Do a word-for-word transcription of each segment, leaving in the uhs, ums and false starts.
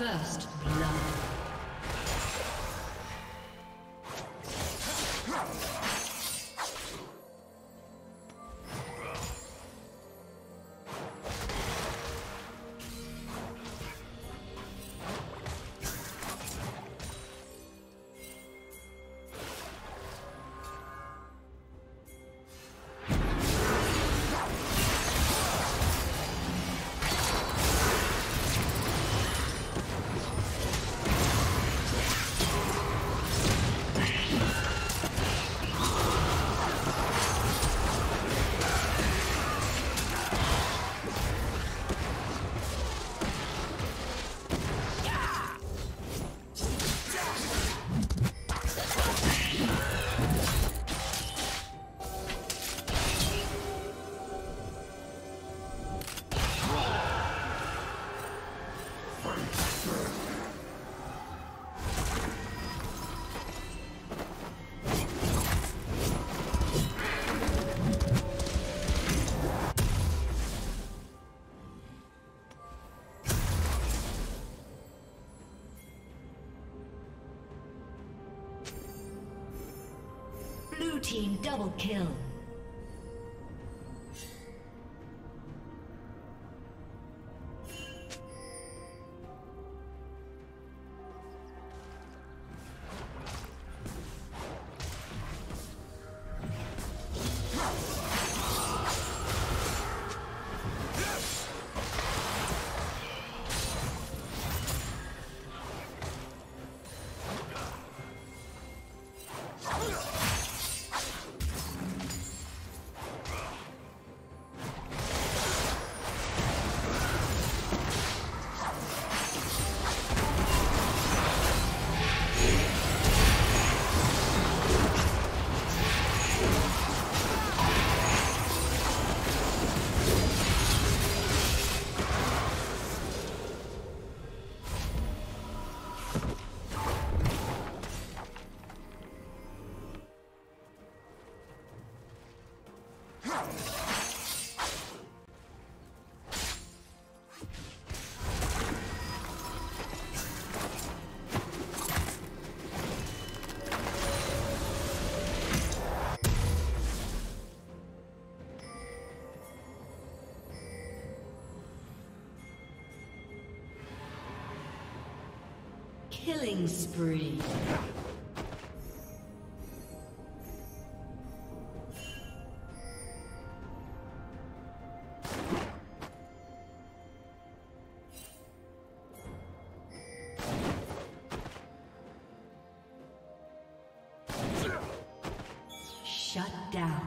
First blood. Team double kill. Killing spree. Shut down.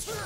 Sure.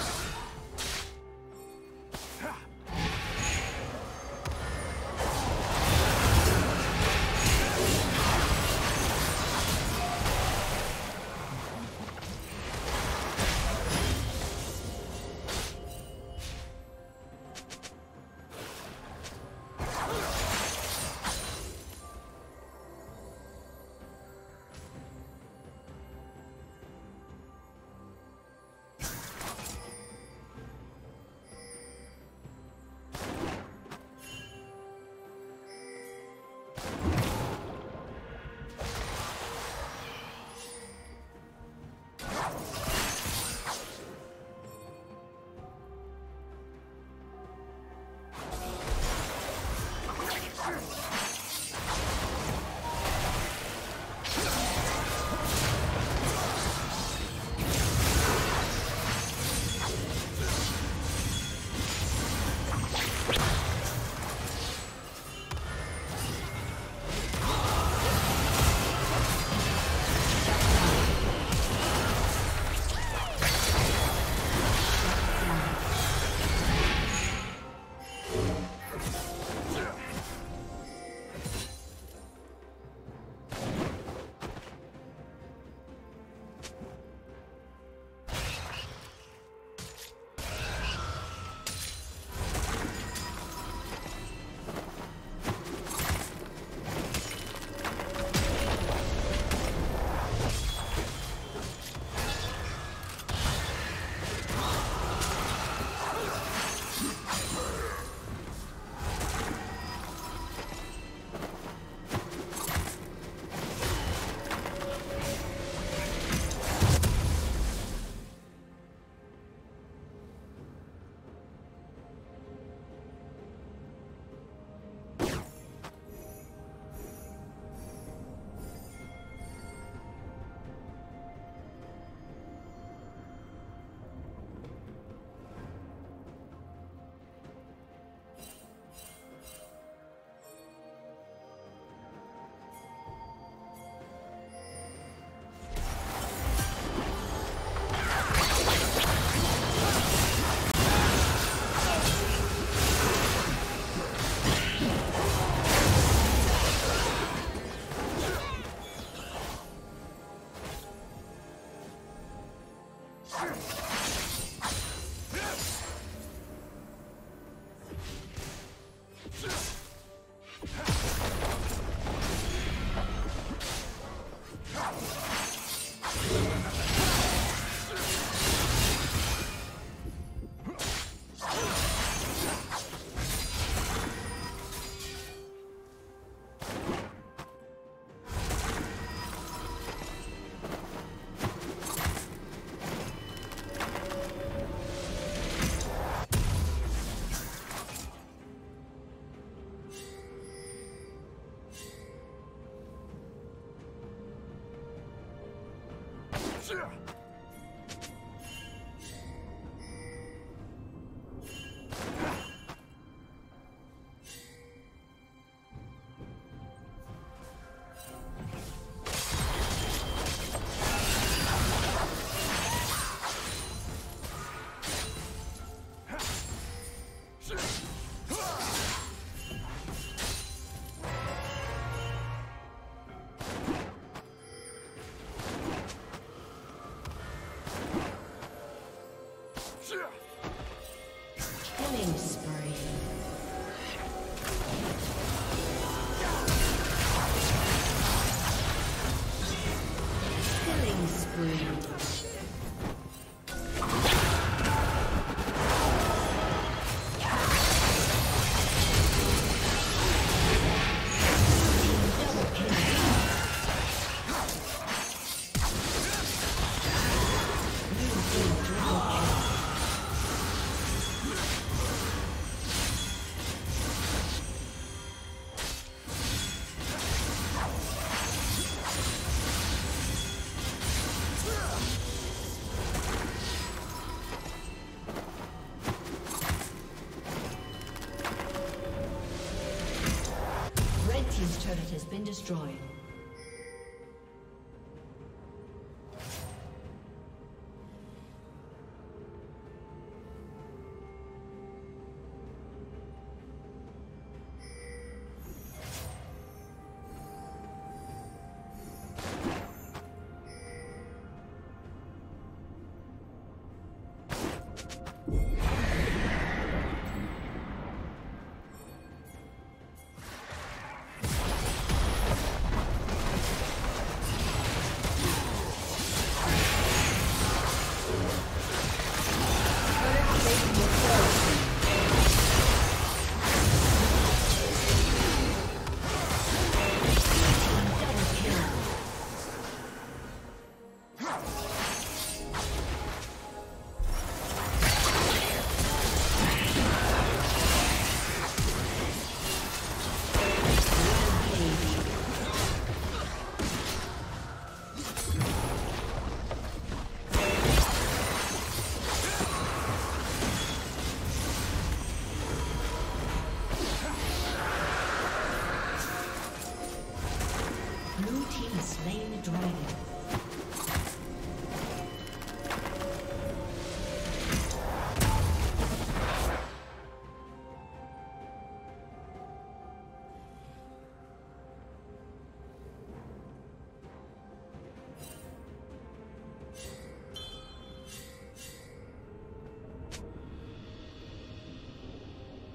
destroyed.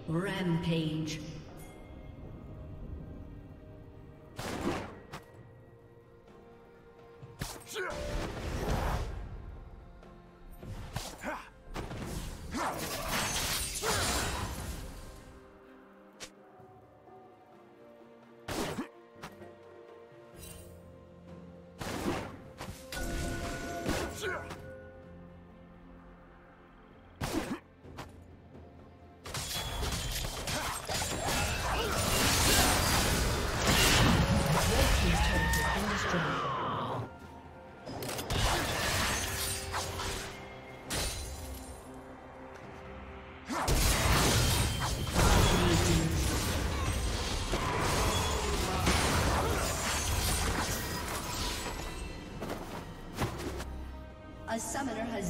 Rampage. A summoner has